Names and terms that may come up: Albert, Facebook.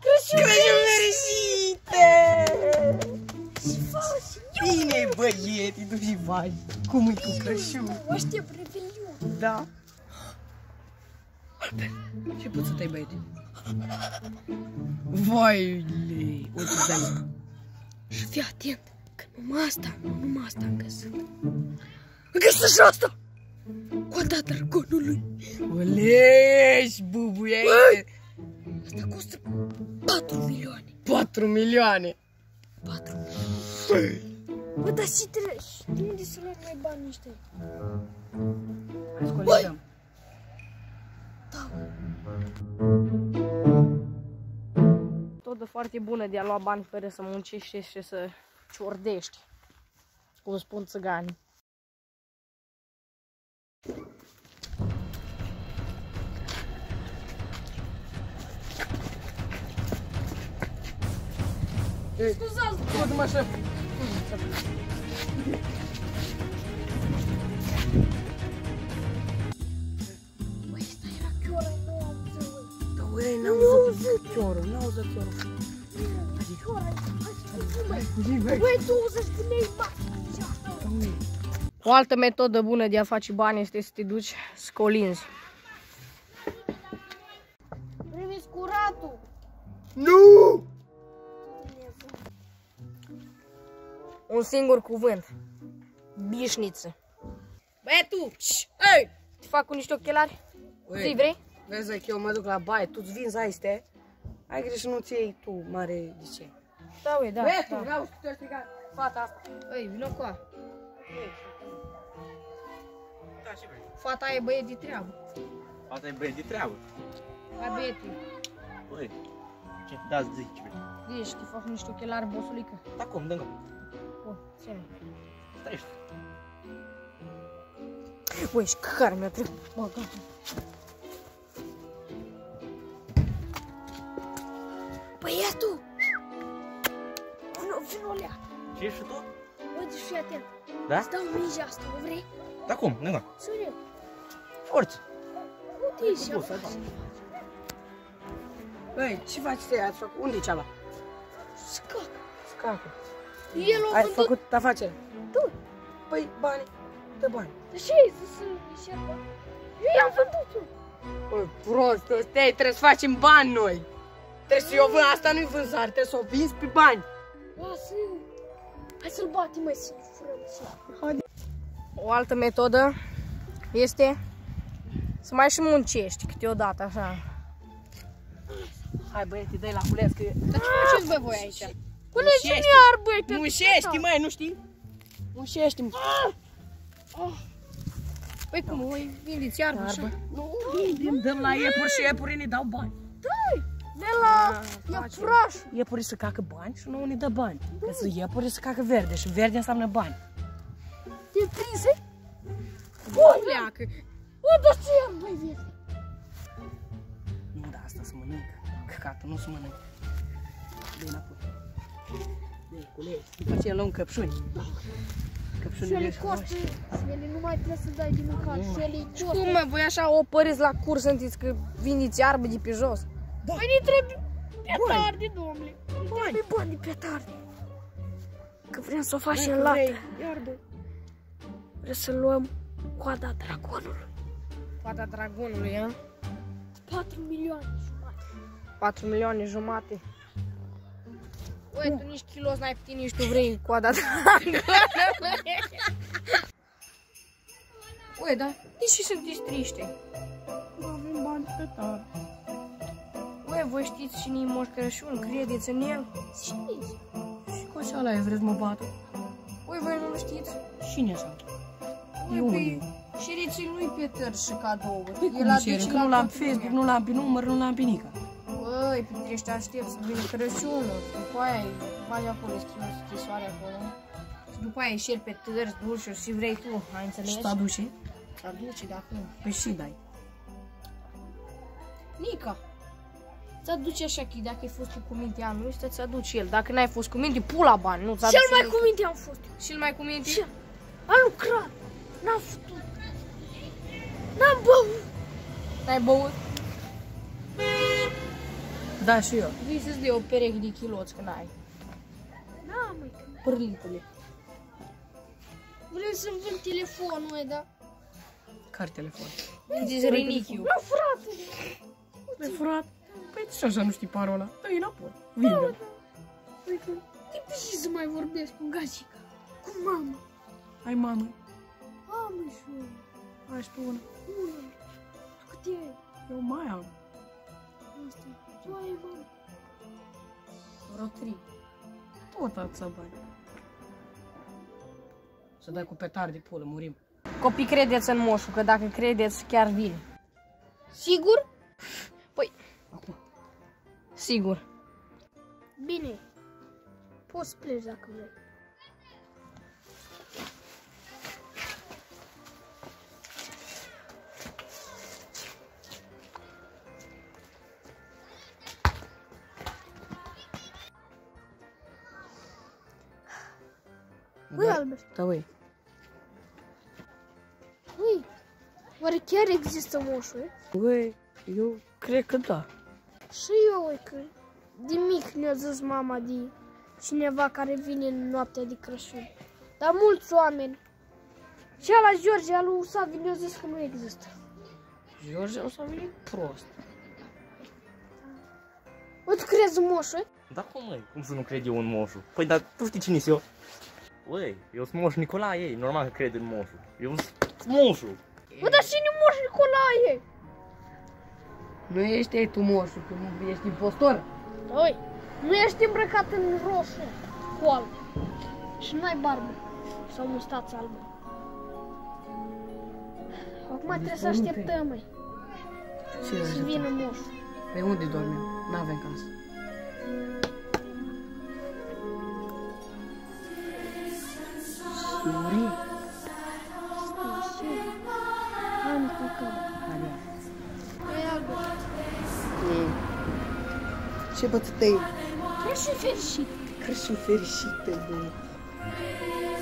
Crăciun fericite! Bine, băieți, tu și vai! Cum e cu Crăciun? Mă aștept revelion! Da! Ce poți să tai, băieți? Vaile! O, ce dai? Și fii atent! Că numai asta încă sunt! Încă sunt și asta! Coada dragonului! Olești, bubuie! Asta costă 4 milioane! 4 milioane! 4 milioane! Bă, dar și de unde să luăm mai bani ăștia? Hai să colectăm! Da! Metodă foarte bună de a lua bani fără să muncești și să ciordești. Cum spun țiganii. Scuzați! Scuzați-mă așa! Băi, ăsta era chioră, nu am zău! Da, uai, n-am zău chioră, n-au zău chioră! Chioră, băi, 20 de lei bani! O altă metodă bună de a face bani este să te duci să colinzi. Primiți curatul! Nu! Un singur cuvânt. Bișniță. Băi, tu! Ei! Te fac cu niște ochelari? Zi, vrei? Vezi că eu mă duc la baie, tu-ți vinzi aiste. Ai grijă să nu-ți iei tu mare de ce. Da, ui, da. Băi, tu, vreau să te-ai strigat fata asta. Ei, vină cu a. Fata e băie de treabă. Fata e băie de treabă. Hai, băieții. Băi, ce? Da, zici, vrei. Deci, te fac niște ochelari, bosulică. Da, cum, dă-mi. Bun, ține. Stai, știi. Băi, și care mi-a trecut. Bă, gata. Băi, ia tu! Vino, lea. Ce ești și tu? Băi, deci fii atent. Da? Îți dau mingea asta, o vrei? Da, cum, dă-mi. Sune. Forță. Uite, ești și-a faci. Băi, ce faci să ia? Unde-i ceala? Scacă. Scacă. Ai făcut afacere? Tu! Păi, bani, dă bani. De ce ai zis să nu-i bani? Eu i-am vândut-o! Păi, prost, ăsta e, trebuie să facem bani noi! Trebuie să-i o vând, asta nu-i vânzare, trebuie să o vinzi pe bani! Lasă-i! Hai să-l bati, măi, să-l furăm. O altă metodă este să mai și muncești câteodată, așa. Hai, băieți, dă-i la culeț, că... Dar ce faceți, bă, voi aici? Mușești-mi, băi! Mușești-mi, măi, nu știi? Mușești-mi! Păi cum, voi vindeți iarbă așa? Nu, vindim, dăm la iepuri și iepurii ne dau bani. Da-i! De la iepuraș! Iepurii să cacă bani și nouă ne dă bani. Că sunt iepurii să cacă verde și verde înseamnă bani. E prinsă? Bun, pleacă! Bă, dar ce iar, băi, verde? Nu, da, asta se mănâncă. Căcatul nu se mănâncă. Dă-i înapoi. Dă-i, culegi, după aceea luăm căpșuni. Și ele costă, ele nu mai trebuie să dai de mâncat, și ele îi costă. Cum, mă, voi așa o păriți la curs, sunteți că vindeți iarbă de pe jos? Păi ne trebuie petarde, domnule. Ne trebuie bani de petarde. Că vrem să o facem în lată. Vrem să luăm coada dragonului. Coada dragonului, ia? 4 milioane jumate. 4 milioane jumate? Băi, tu nici kilos n-ai putin, nici tu vrei coada dragonului. Băi, dar deși sunteți triște? Nu avem bani pe tare. Băi, voi știți cine-i Moș Crăciun, credeți în el? Știți? Și cu așa ăla e, vreți mă bată? Băi, voi nu știți? Cine așa? E unde? Șeriții nu-i pe tărși cadouă. Păi cum șeriții? Că nu l-am pe Facebook, nu l-am pe număr, nu l-am pe nică. Băi, pe trește aștept să vin Crăciunul, după aia faci acolo, scriu scrisoarea acolo. Și după aia ieșeri pe tărți, dulciuri și vrei tu, ai înțeles? Și t'aduce? T'aduce, dacă nu. Păi și dai. Nica, ți-aduce așa că dacă ai fost cu minte anul ăsta, ți-aduce el. Dacă n-ai fost cu minte, pula bani, nu ți-aduce. Cel mai cu minte am fost. Cel mai cu minte? A lucrat, n-a făcut. N-am băut. N-ai băut? Da, și eu. Vrei să-ți dai o pereche de chiloți când ai. N-am, măi. Părlitule. Vreau să-mi vând telefonul ăia, da? Care telefon? Îmi zici Rinichiu. Mi-a furat. Mi-a furat? Păi ce așa nu știi parola? Dă-i înapoi. Vindă. De ce să mai vorbesc cu gazica? Cu mama. Ai mamă? Mamă și eu. Ai și pe una? Una. Tu câte ai? Eu mai am. Asta. Tu ai mamă? Vreo 3. Tot atâția bani. Să dai cu petar de pulă, murim. Copii, credeți în moșu, că dacă credeți, chiar vine. Sigur? Păi... Acum. Sigur. Bine. Poți să pleci dacă vrei. Ui, Albert. Da, ui. Ui, oare chiar există moșul? Ui, eu cred că da. Și eu, ui, că de mic ne-a zis mama de cineva care vine în noaptea de Crăciun. Dar mulți oameni. Și ala George, ala lui Savin, ne-a zis că nu există. George, ala Savin e prost. O, tu crezi în moșul? Da, cum, măi? Cum să nu cred eu în moșul? Păi, dar tu știi cine-s eu? Uai, eu sunt moșul Nicolae, normal că cred în moșul. Eu sunt moșul. Bă, dar cine e moșul Nicolae? Nu ești ei tu moșul, că nu ești impostor. Oi, nu ești îmbrăcat în roșu, cu alb. Și nu ai barbă sau mustață albă. Acum trebuie să așteptăm, măi. Să vină moșul. Pe unde dormim? N-avem casă. Muri. Stai, am făcut. Ce bătătăi? Crăciun fericit! Crăciun fericit, pe bine!